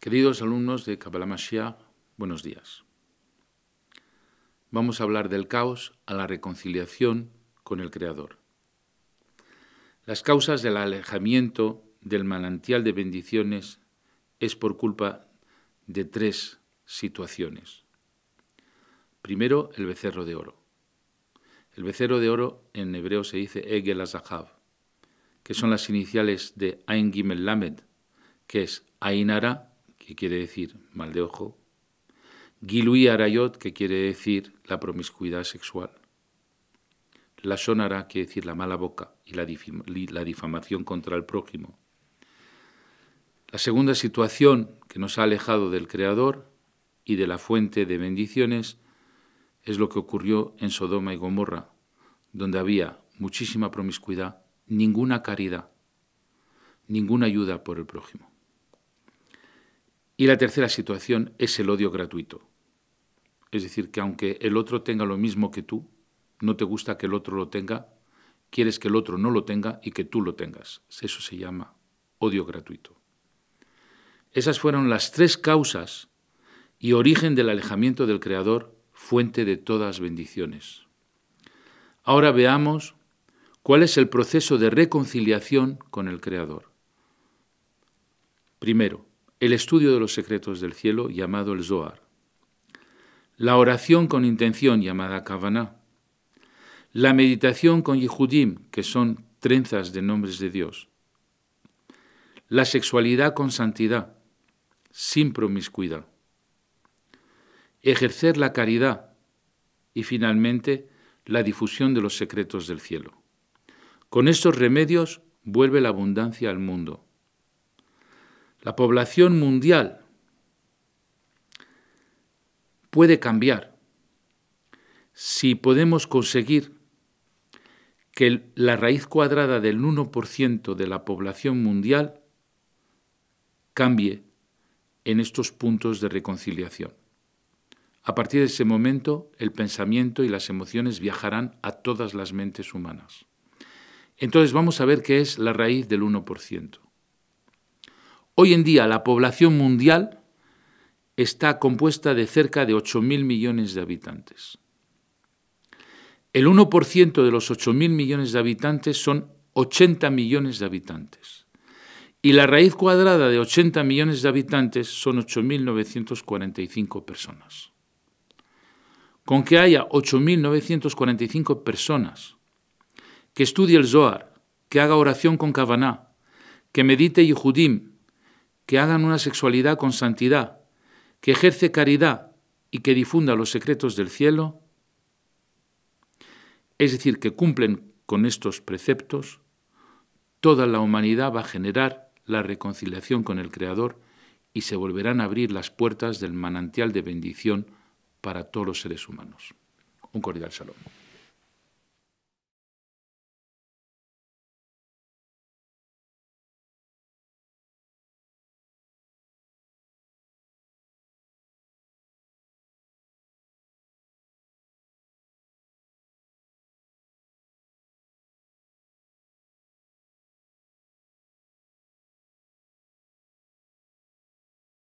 Queridos alumnos de Kabbalah Mashiach, buenos días. Vamos a hablar del caos a la reconciliación con el Creador. Las causas del alejamiento del manantial de bendiciones es por culpa de tres situaciones. Primero, el becerro de oro. El becerro de oro en hebreo se dice Egel Azahav, que son las iniciales de Ain Gimel Lamed, que es Ain Ara, que quiere decir mal de ojo, Gilui Arayot, que quiere decir la promiscuidad sexual, la sonara, que quiere decir la mala boca y la difamación contra el prójimo. La segunda situación que nos ha alejado del Creador y de la fuente de bendiciones es lo que ocurrió en Sodoma y Gomorra, donde había muchísima promiscuidad, ninguna caridad, ninguna ayuda por el prójimo. Y la tercera situación es el odio gratuito. Es decir, que aunque el otro tenga lo mismo que tú, no te gusta que el otro lo tenga, quieres que el otro no lo tenga y que tú lo tengas. Eso se llama odio gratuito. Esas fueron las tres causas y origen del alejamiento del Creador, fuente de todas bendiciones. Ahora veamos cuál es el proceso de reconciliación con el Creador. Primero, el estudio de los secretos del cielo, llamado el Zohar. La oración con intención, llamada Kavaná. La meditación con Yichudim, que son trenzas de nombres de Dios. La sexualidad con santidad, sin promiscuidad. Ejercer la caridad y, finalmente, la difusión de los secretos del cielo. Con estos remedios vuelve la abundancia al mundo. La población mundial puede cambiar si podemos conseguir que la raíz cuadrada del 1% de la población mundial cambie en estos puntos de reconciliación. A partir de ese momento, el pensamiento y las emociones viajarán a todas las mentes humanas. Entonces vamos a ver qué es la raíz del 1%. Hoy en día la población mundial está compuesta de cerca de 8.000 millones de habitantes. El 1% de los 8.000 millones de habitantes son 80 millones de habitantes. Y la raíz cuadrada de 80 millones de habitantes son 8.945 personas. Con que haya 8.945 personas que estudie el Zohar, que haga oración con Kavaná, que medite Yehudim, que hagan una sexualidad con santidad, que ejerce caridad y que difunda los secretos del cielo, es decir, que cumplen con estos preceptos, toda la humanidad va a generar la reconciliación con el Creador y se volverán a abrir las puertas del manantial de bendición para todos los seres humanos. Un cordial saludo.